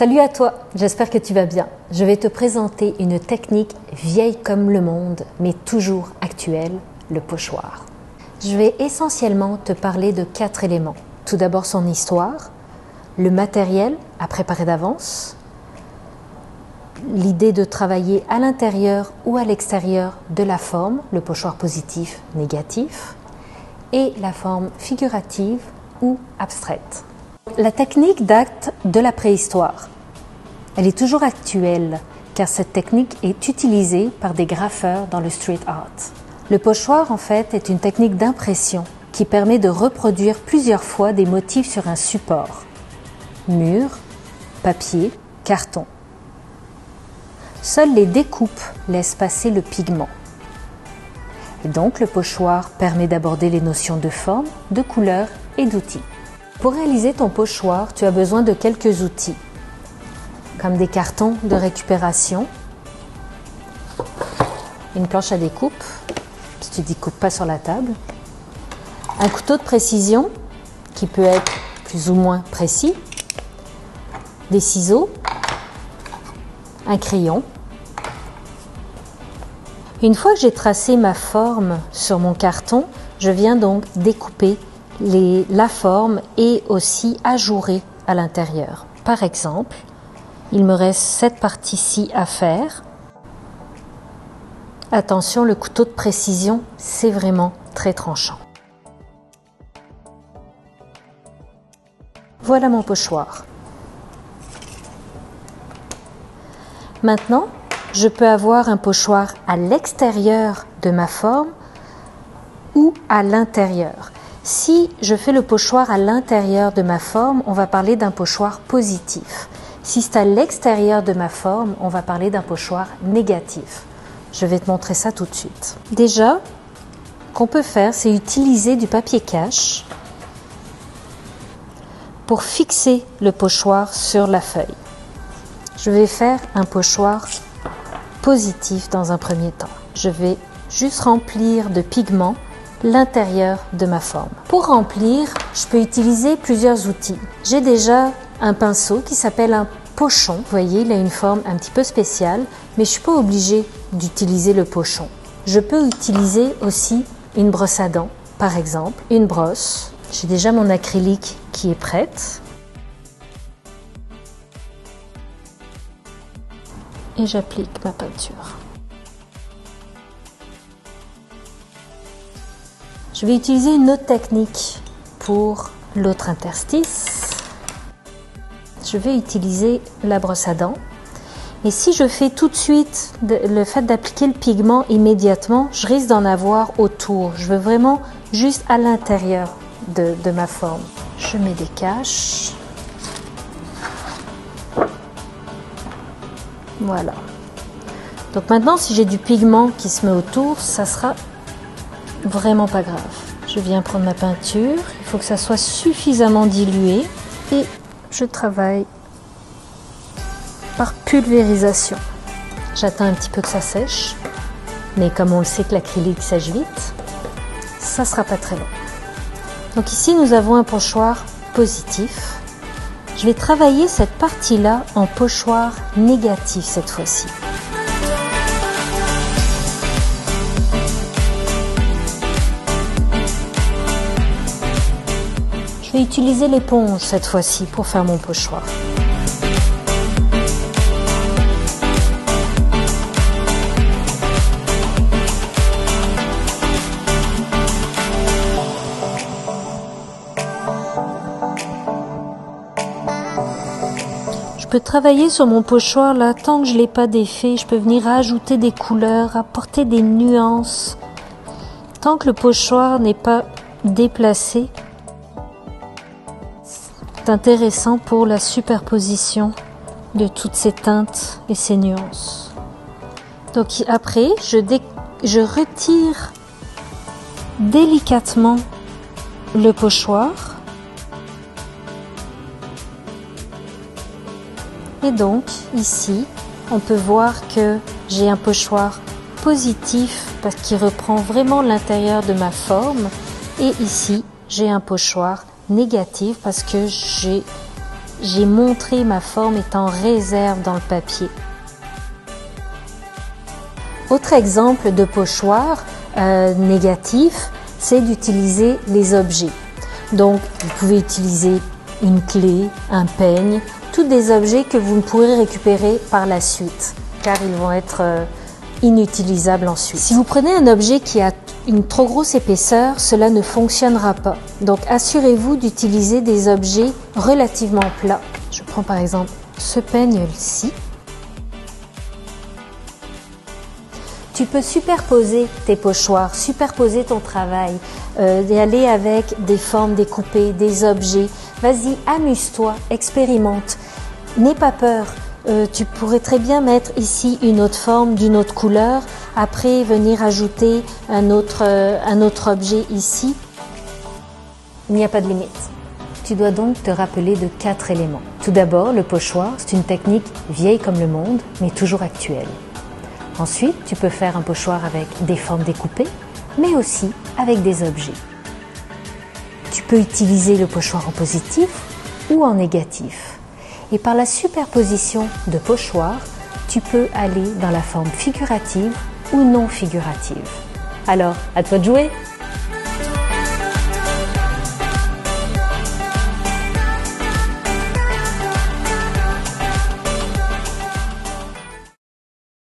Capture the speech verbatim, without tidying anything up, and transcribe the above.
Salut à toi, j'espère que tu vas bien. Je vais te présenter une technique vieille comme le monde, mais toujours actuelle, le pochoir. Je vais essentiellement te parler de quatre éléments. Tout d'abord son histoire, le matériel à préparer d'avance, l'idée de travailler à l'intérieur ou à l'extérieur de la forme, le pochoir positif, négatif, et la forme figurative ou abstraite. La technique date de la préhistoire. Elle est toujours actuelle car cette technique est utilisée par des graffeurs dans le street art. Le pochoir en fait est une technique d'impression qui permet de reproduire plusieurs fois des motifs sur un support. Mur, papier, carton. Seules les découpes laissent passer le pigment. Et donc le pochoir permet d'aborder les notions de forme, de couleur et d'outils. Pour réaliser ton pochoir, tu as besoin de quelques outils, comme des cartons de récupération, une planche à découpe, si tu ne découpes pas sur la table, un couteau de précision qui peut être plus ou moins précis, des ciseaux, un crayon. Une fois que j'ai tracé ma forme sur mon carton, je viens donc découper Les, la forme est aussi ajourée à l'intérieur. Par exemple, il me reste cette partie-ci à faire. Attention, le couteau de précision, c'est vraiment très tranchant. Voilà mon pochoir. Maintenant, je peux avoir un pochoir à l'extérieur de ma forme ou à l'intérieur. Si je fais le pochoir à l'intérieur de ma forme, on va parler d'un pochoir positif. Si c'est à l'extérieur de ma forme, on va parler d'un pochoir négatif. Je vais te montrer ça tout de suite. Déjà, ce qu'on peut faire, c'est utiliser du papier cache pour fixer le pochoir sur la feuille. Je vais faire un pochoir positif dans un premier temps. Je vais juste remplir de pigments l'intérieur de ma forme. Pour remplir, je peux utiliser plusieurs outils. J'ai déjà un pinceau qui s'appelle un pochon. Vous voyez, il a une forme un petit peu spéciale, mais je ne suis pas obligée d'utiliser le pochon. Je peux utiliser aussi une brosse à dents, par exemple, une brosse. J'ai déjà mon acrylique qui est prête. Et j'applique ma peinture. Je vais utiliser une autre technique pour l'autre interstice. Je vais utiliser la brosse à dents. Et si je fais tout de suite le fait d'appliquer le pigment immédiatement, je risque d'en avoir autour. Je veux vraiment juste à l'intérieur de, de ma forme. Je mets des caches. Voilà. Donc maintenant, si j'ai du pigment qui se met autour, ça sera vraiment pas grave. Je viens prendre ma peinture, il faut que ça soit suffisamment dilué et je travaille par pulvérisation. J'attends un petit peu que ça sèche, mais comme on le sait que l'acrylique sèche vite, ça sera pas très long. Donc ici nous avons un pochoir positif. Je vais travailler cette partie-là en pochoir négatif cette fois-ci. Je vais utiliser l'éponge cette fois-ci pour faire mon pochoir. Je peux travailler sur mon pochoir là tant que je ne l'ai pas défait. Je peux venir ajouter des couleurs, apporter des nuances. Tant que le pochoir n'est pas déplacé, intéressant pour la superposition de toutes ces teintes et ces nuances. Donc après, je, dé... je retire délicatement le pochoir et donc ici on peut voir que j'ai un pochoir positif parce qu'il reprend vraiment l'intérieur de ma forme et ici j'ai un pochoir négatif parce que j'ai j'ai montré ma forme est en réserve dans le papier. Autre exemple de pochoir euh, négatif, c'est d'utiliser les objets. Donc, vous pouvez utiliser une clé, un peigne, tous des objets que vous ne pourrez récupérer par la suite, car ils vont être euh, inutilisables ensuite. Si vous prenez un objet qui a une trop grosse épaisseur, cela ne fonctionnera pas. Donc, assurez-vous d'utiliser des objets relativement plats. Je prends par exemple ce peigne-ci. Tu peux superposer tes pochoirs, superposer ton travail, euh, et aller avec des formes découpées, des objets. Vas-y, amuse-toi, expérimente. N'aie pas peur. Euh, tu pourrais très bien mettre ici une autre forme, d'une autre couleur. Après, venir ajouter un autre, euh, un autre objet ici. Il n'y a pas de limite. Tu dois donc te rappeler de quatre éléments. Tout d'abord, le pochoir, c'est une technique vieille comme le monde, mais toujours actuelle. Ensuite, tu peux faire un pochoir avec des formes découpées, mais aussi avec des objets. Tu peux utiliser le pochoir en positif ou en négatif. Et par la superposition de pochoirs, tu peux aller dans la forme figurative ou non figurative. Alors, à toi de jouer!